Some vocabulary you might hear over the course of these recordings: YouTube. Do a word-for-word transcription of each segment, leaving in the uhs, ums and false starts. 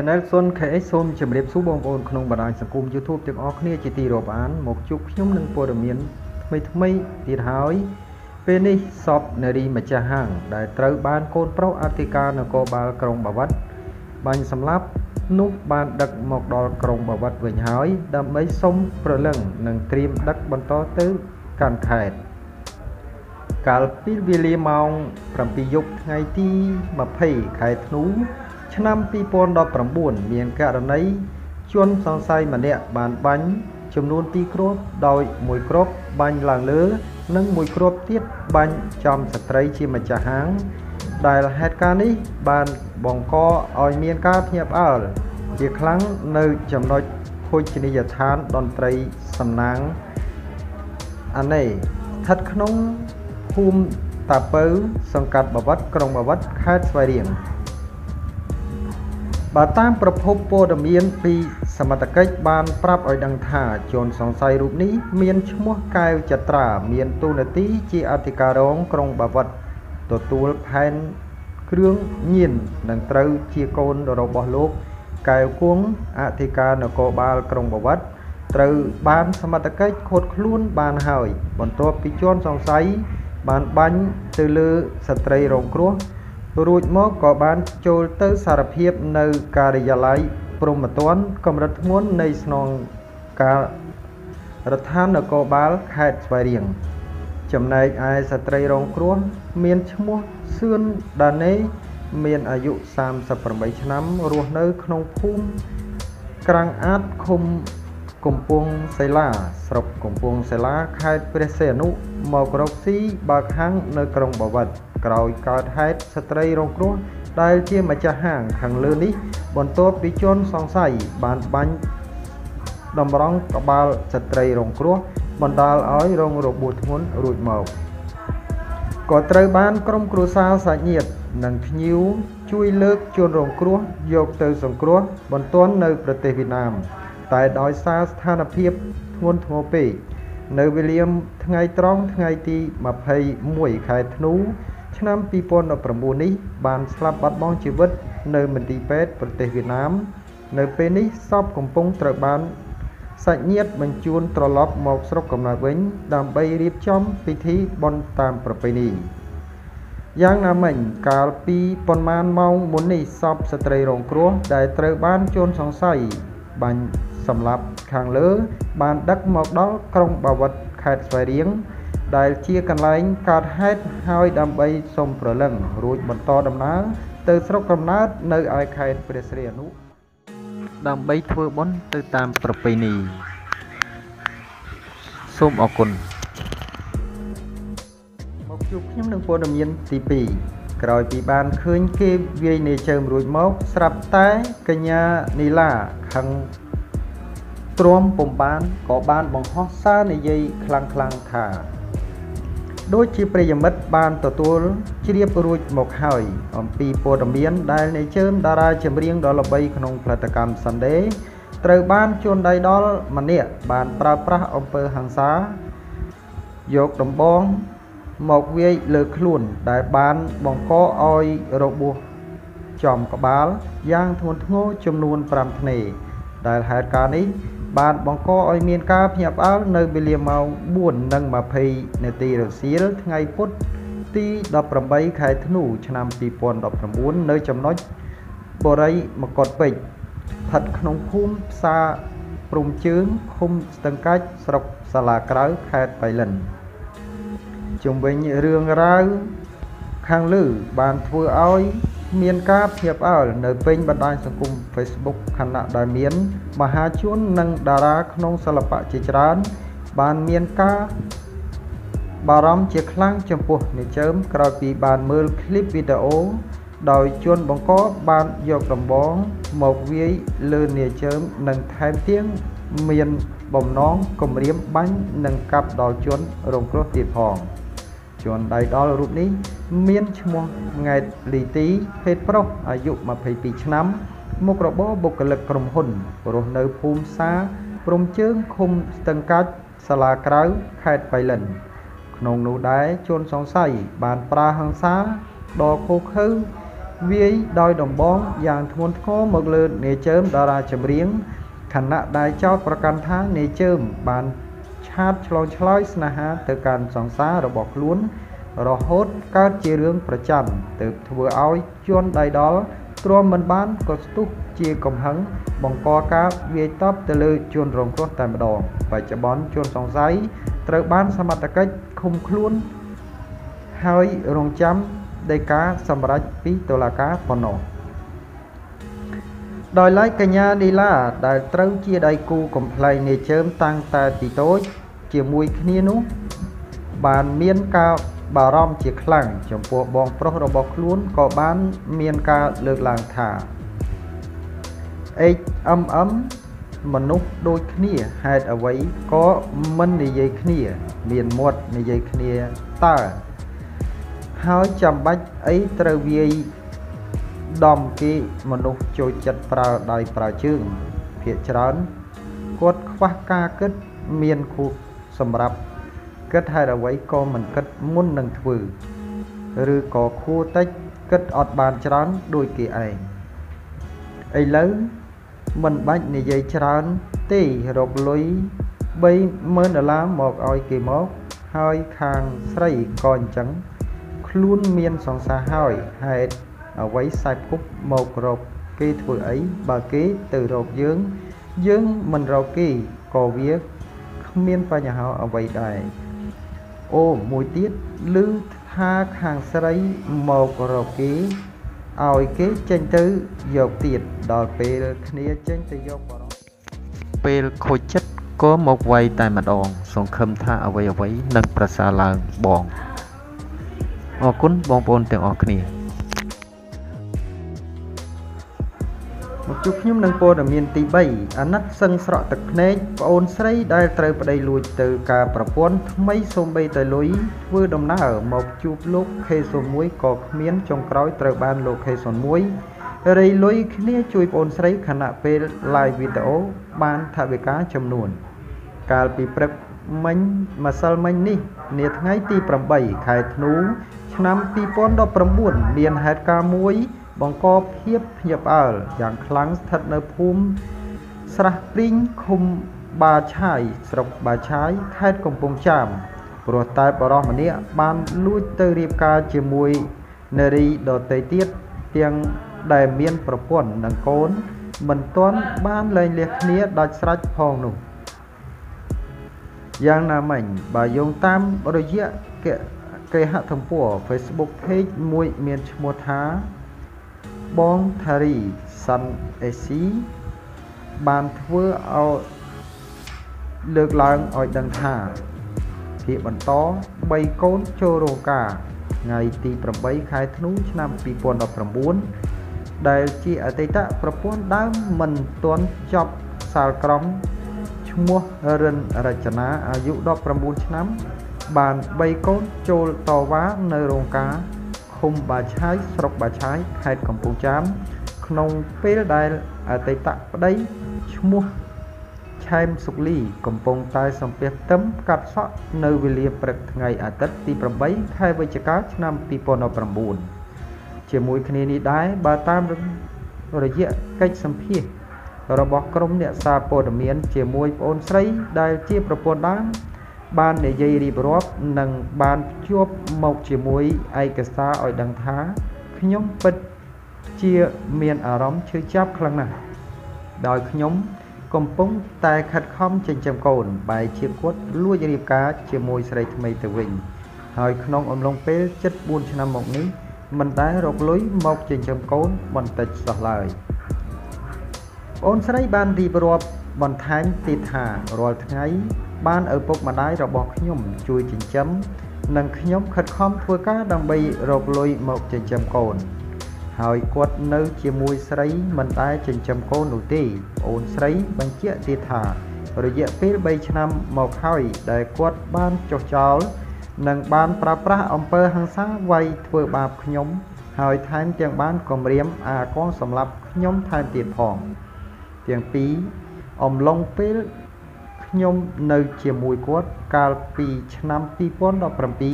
Channel ซน เค เอช YouTube ទាំងអស់គ្នាជាទីរាប់អានមកជួបខ្ញុំនឹងព័ត៌មានថ្មីថ្មីទៀតហើយពេលនេះសពនារីម្ចាស់ហាងដែលត្រូវបាន កាលពីវេលាម៉ោង ប្រាំពីរយប់ថ្ងៃទី ម្ភៃ ខែធ្នូ ឆ្នាំ ពីរពាន់ដប់ប្រាំបួន មានករណីជនសង្ស័យម្នាក់បានបាញ់ចំនួន ពីរ គ្រាប់ ដោយ មួយ គ្រាប់ បាញ់ឡើងលើ និង មួយ គ្រាប់ ទៀត បាញ់ចំស្ត្រីជាម្ចាស់ហាង ដែលហេតុការណ៍នេះបានបង្កឲ្យមានការភ្ញាក់ផ្អើល ជាខ្លាំង នៅចំណុចភោជនីយដ្ឋានតន្ត្រីសំណាងអាណេ ស្ថិតក្នុង ភូមិតាពៅសង្កាត់បវត្តក្រុងបវត្តខេត្តស្វាយរៀង បានបាញ់ទៅលើស្ត្រីរងគ្រោះរួចមកក៏បានចូលទៅសារភាពនៅការិយាល័យព្រំប្រទានកម្រិតធ្ងន់នៃស្នងការរដ្ឋាភិបាលខេត្តស្វាយរៀងចំណែកឯស្ត្រីរងគ្រោះមានឈ្មោះសឿនដាណេមានអាយុ សាមសិបប្រាំបីឆ្នាំរស់នៅក្នុងភូមិក្រាំងអាតឃុំ កំពង់សិលាស្រុកកំពង់សិលាខេត្តព្រះសីហនុមក តែដោយសារស្ថានភាពធ្ងន់ធ្ងរពេកនៅវេលាថ្ងៃត្រង់ថ្ងៃទី ម្ភៃមួយ ខែធ្នូ ឆ្នាំ ពីរពាន់ដប់ប្រាំបួននេះបានស្លាប់បាត់បង់ជីវិតនៅមន្ទីរពេទ្យប្រទេសវៀតណាម យ៉ាងណាមិញកាលពីប៉ុន្មានម៉ោងមុននេះសពស្ត្រីរងគ្រោះដែលត្រូវបានជនសង្ស័យ បាញ់សម្លាប់ខាងលើបានដឹកមកដល់ក្រុងបាវត្តខេត្តស្វាយរៀងដែលជាកន្លែងកើតហេតុឲ្យដើម្បីសុំប្រលឹងរួចបន្តដំណើរទៅស្រុកកំណើតនៅឯខេត្តព្រះសីហនុ ក្រោយពីបានឃើញគេវាយនាយចើមរួចមកស្រាប់តែកញ្ញានីឡាខាងទ្រាំពំបានក៏បានបង្ហោះសារនិយាយខ្លាំងៗថា មកវាយលើខ្លួនដែលបានបង្កឲ្យរបួសចំក្បាលយ៉ាងធ្ងន់ធ្ងរចំនួន ប្រាំ ធ្នេដែលហេតុការណ៍នេះបានបង្កឲ្យមានការភ្ញាក់ផ្អើលនៅវេលាម៉ោង បួន និង ម្ភៃ នាទីរសៀលថ្ងៃពុធទី ដប់ប្រាំបី ខែធ្នូឆ្នាំ ពីរពាន់ដប់ប្រាំបួន នៅចំណុចបរិមកតពេជ្រស្ថិតក្នុងភូមិផ្សារព្រំជើងឃុំស្ទឹងកាច់ស្រុកសាឡាក្រៅខេត្តបៃលិន ជុំវិញរឿងរ៉ាវខាងលើបានធ្វើឲ្យមានការភ្ញាក់ផ្អើលនៅពេញបណ្ដាញសង្គម Facebook ខណៈដែលមានមហាជននិងតារាក្នុងសិល្បៈជាច្រើនបានមានការបារម្ភជាខ្លាំងចំពោះនាយចើមក្រោយពីបានមើលឃ្លីបវីដេអូដោយជនបង្កបានយកដំបងមកវាយលើនាយចើមនិងថែមទាំងមានបំណងគំរាមបាញ់និងកាប់ដល់ជនរងគ្រោះទៀតផង ជនដៃដល់រូបនេះមានឈ្មោះ ង៉ែត លីទី ភេទប្រុស អាយុ ម្ភៃពីរ ឆ្នាំ មុខរបរបុគ្គលិកក្រុមហ៊ុនរស់នៅភូមិផ្សារព្រំជើងឃុំស្ទឹងកាច់សាលាក្រៅខេត្តបៃលិនក្នុងនោះដែរជនសង្ស័យបានប្រើហិង្សាដល់ខូខើ วิโดยดมบ้องอย่างทวนข้อมกลืนเนเจอร์ดาราจำเรียงขณะได้เจ้าประกันท้าเนเจอร์บานชาติชลอยชลอยสนะฮะเตการสองสาระบอกล้วนรอฮดก้าวเจียเรื่องประจำเติบทัวร์เอาจวนได้ดอลตัวมันบ้านก็ตุกเจียกำหังบองกอก้าววิทอปเตลือจวนรองครัวแต่มาดองไปจะบอลจวนสองสายเติบบ้านสมัตตะกิจคุมคล้วนเฮ้ยรองจำได้การสำหรับปีตุลาการปนองโดยไล่กันยาดีล่าได้เต้าเจียได้กูกำไลในเชิมตั้งแต่ตีโต้เจียมวยขณีนุบานเมียนกาบารอมเจียคลั่งจมปัวบองพระรบกล้วนก่อบ้านเมียนกาเลือกลางถาไออ้ำอ้ำมนุษย์โดยขณีหายเอาไว้ก็มันในเยขณีเมียนหมดในเยขณีตาหาจำบัดไอ้ตระเวียดอมกีมนุษย์โจจัดปลาได้ปลาชื่นเพียจรันกดคว้ากาเกิดเมียนคูสำหรับเกิดให้เราไว้ก็มันเกิดมุ่นหนึ่งถือหรือก่อคู่เต็กเกิดอดบานจรันโดยกี่ไอไอ้แล้วมันบัดในใจจรันตีรบลุยใบเมื่อละล้าหมอกอ้อยกี่หมอกหอยคางใส่ก่อนจังลุ้นเมียนสองสาหอยให้เอาไว้ใส่กุ๊บหมกรบกีถือไอ้บากีตื่นรบยืงยืงมันรบกีก่อเวียเมียนปัญหาเอาไว้ได้โอ้มวยติดลือท่าขางใส่หมกรบกีเอาไอ้กีเจนตื้อยกติดดอกเปลือกนี้เจนตื้อยกเปลือกโคจัดก็หมกไว้แต่มาดองส่งคำท่าเอาไว้เอาไว้นักประสาลางบองออกคุณบองปนแต่ออกนี่มาจุกยิ้มนางโปดเมียนตีใบอนัดซึ่งสระตะเนยปนใส่ได้เตยประเดี๋ยวลุยเตยกาประพวนไม่สมใบเตยลุยเวอร์ดมน้าหมอกจูบลูกเคยสมวยกอกเมียนจงกร้อยเตยบานลูกเคยสมวยอะไรลุยเนี่ยจุยปนใส่ขณะเป็นลายวิดีโอบานทวีกาจำนวนการปีเปรกมันมาซาลมันนี่เนียดไงตีประใบไข่หนูน้ำปีป้อนดอกประบุนเรียนเหตุการณ์มวยบองกอบเพียบเพียบเอาอย่างคลังทัดเนภูมิสระปริงคุมบาชายสระบาชายไข่กงปงจามโปรตายปรอมันเนี้ยบานลุยเตรียบกาเจมวยเนรีดอกเตยเตี้ยเตียงได้เมียนประพวนดังโกนเหมือนต้นบ้านเลยเรียกเนี้ยได้สระพองหนุ่มอย่างนามันบายงตามบริเยะเกะเกะหัตถ์ผัวเฟซบุ๊กเพจมวยเมียนชมัวท้าบองทารีซันเอซีบานทเวอเอาเลือกลางอ่อยดังหาที่บรรโตใบโกนโจโรกาไงตีประใบขายธนุชนำปีปอนดอกประบุนได้จีอาเตตะประปวนได้มันต้นจอบสารกรอมมัวเรินรัชนาอายุดอกประมูลชน้ำบานใบก้นโจลต่อว้าในโรงกาคมบาใช้สรบบาใช้ไข่ของปูจามขนมเปิลได้อาเตตะได้มัวชายสุกลีกำปองตายสมเปียเต็มกัดซะในเวลีเปรกไงอาเตตีประใบไข่ใบจักรชน้ำปีปอนอประมูลเชื่อมวยคณีนี้ได้บาตามระยะใกล้สัมพีเราบอกกรมเนี่ยซาโปดเมียนเจียมวยโอนไซได้เจียประปนด้านบ้านในเยรีบรอบหนังบ้านจวบหมกเจียมวยไอกษาอ่อยดังท้าขยมปิดเจียเมียนอารมณ์ชื่อจับครั้งน่ะโดยขยมกลมปุ้งแต่ขัดข้อมจนจำโกนใบเชียกวดลู่เยรีกาเจียมวยใส่ทำไมตะวิงหอยขนมอมลงเป๊ะจัดบุญชนะหมกนี้มันได้รบลุยหมกจนจำโกนมันติดสลายโอนสไลบานดีบรวบบอลไทม์ติดหารอยไงบ้านเออปกมาได้เราบอกขยมช่วยจิงจำนังขยมขัดข้อมทัวก้าดังใบรบลอยหมกจิงจำโกนหอยกวดเนื้อเชียมวยสไลมันได้จิงจำโกนหนุ่ยตีโอนสไลบังเจียติดหาระยะเพื่อใบชนำหมกหอยได้กวดบ้านจอกจาวนังบ้านปราปราอำเภอหังซาไวทัวบาบขยมหอยไทม์เตียงบ้านกลมเรียมอาก้อนสำหรับขยมไทม์ติดพองอย่างปีอมลงเปิลยมเนยเชียมวยกวดกาลปีชนำปีป้อนดอกประปี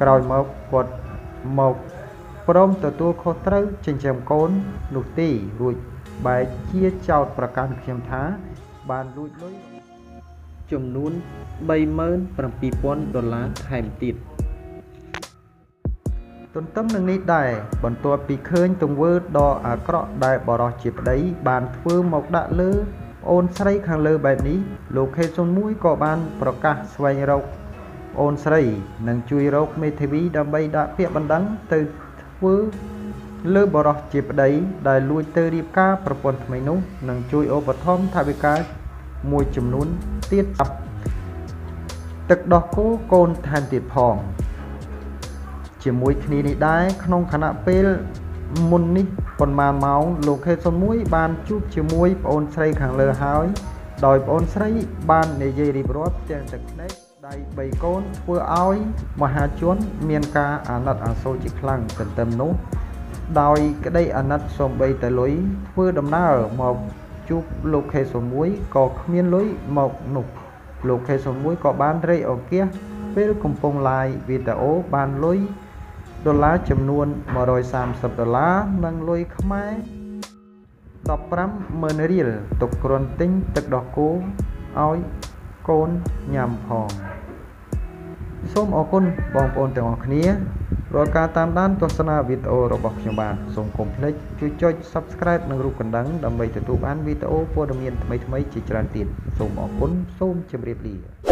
กลอยหมอกกวดหมอก พร้อมตัวตัวโคตรเชิงเฉียงโกนลุตีลุยใบเชี่ยเจ้าประการเขียมท้าบานลุยลุยจมนุ่นใบเมินประปีปอนดอลลาร์ไทม์ติดต้นต้นหนึ่งนี้ได้บนตัวปีเคยตรงเวอร์ดออากระได้บอรอจีบได้บานเฟื่องหมกด่าเลือโอนใส่ขังเลือแบบนี้ลูกเคยจนมุ้ยก่อบานประกาศไวเราโอนใส่หนังจุยเราไม่ทวีดำใบด่าเปียบันดังตื่นเวอร์เลือบอรอจีบได้ได้ลุยเตอร์ดิบก้าประปนทำไมนุ๊กหนังจุยโอปทอมทาบิกามวยจุ่มนุ่นเตี้ยตับตึกดอกกู้โกนแทนติดพองเฉียมวยคณีนี้ได้ขนมขณะเปลมุนนี่ปนมาเมาลูกเคยสมุยบานจูบเฉียมวยปนใส่ขังเลือหายโดยปนใส่บานในเยริบรอบเตียงตึกเล็กได้ใบโกนเพื่ออ้อยมหาชนเมียนกาอานัดอาโซจิคลังเป็นเต็มนุโดยก็ได้อานัดสมใบแต่ลุยเพื่อดำหน้าหมอกจูบลูกเคยสมุยก่อเมียนลุยหมอกหนุกลูกเคยสมุยก่อบานเรอเกียเปลกำปงลายวิตาโอบานลุยดอลลาร์จำนวนมาโดยสามสิบดอลลาร์นั่งลุยขมายตอบรับเมนเรียลตกกรนติ้งตึกดอกกูอ้อยโกนยำพองส้มอกุลบองปนแต่ออกนี้รอการตามด้านตัวสนาวิดีโอระบบยาบาลส่งคอมเพล็กซ์ช่วยจอย subscribe นั่งรูปกันดังดำไปติดตามวิดีโอโปรดมีนทำไมทำไมจิตรันติดส้มอกุลส้มจำเรียบรี